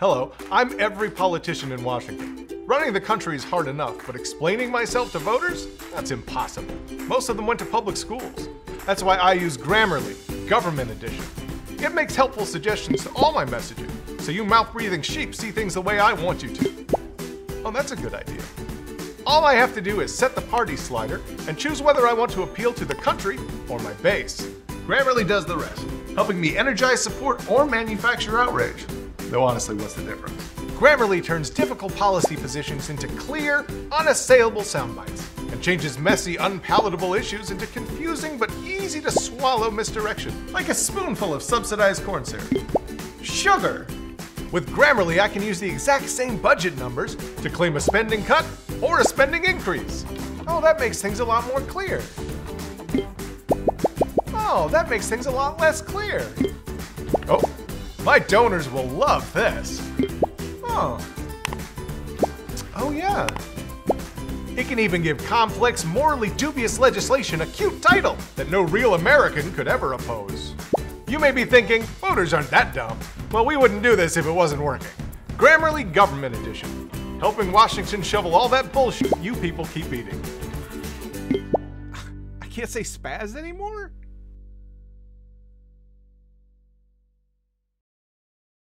Hello, I'm every politician in Washington. Running the country is hard enough, but explaining myself to voters? That's impossible. Most of them went to public schools. That's why I use Grammarly, Government Edition. It makes helpful suggestions to all my messaging, so you mouth-breathing sheep see things the way I want you to. Oh, that's a good idea. All I have to do is set the party slider and choose whether I want to appeal to the country or my base. Grammarly does the rest, helping me energize support or manufacture outrage. Though honestly, what's the difference? Grammarly turns difficult policy positions into clear, unassailable soundbites and changes messy, unpalatable issues into confusing but easy to swallow misdirection, like a spoonful of subsidized corn syrup. Sugar! With Grammarly, I can use the exact same budget numbers to claim a spending cut or a spending increase. Oh, that makes things a lot more clear. Oh, that makes things a lot less clear. Oh, my donors will love this. Oh. Oh, yeah. It can even give complex, morally dubious legislation a cute title that no real American could ever oppose. You may be thinking, voters aren't that dumb. Well, we wouldn't do this if it wasn't working. Grammarly Government Edition, helping Washington shovel all that bullshit you people keep eating. I can't say spaz anymore?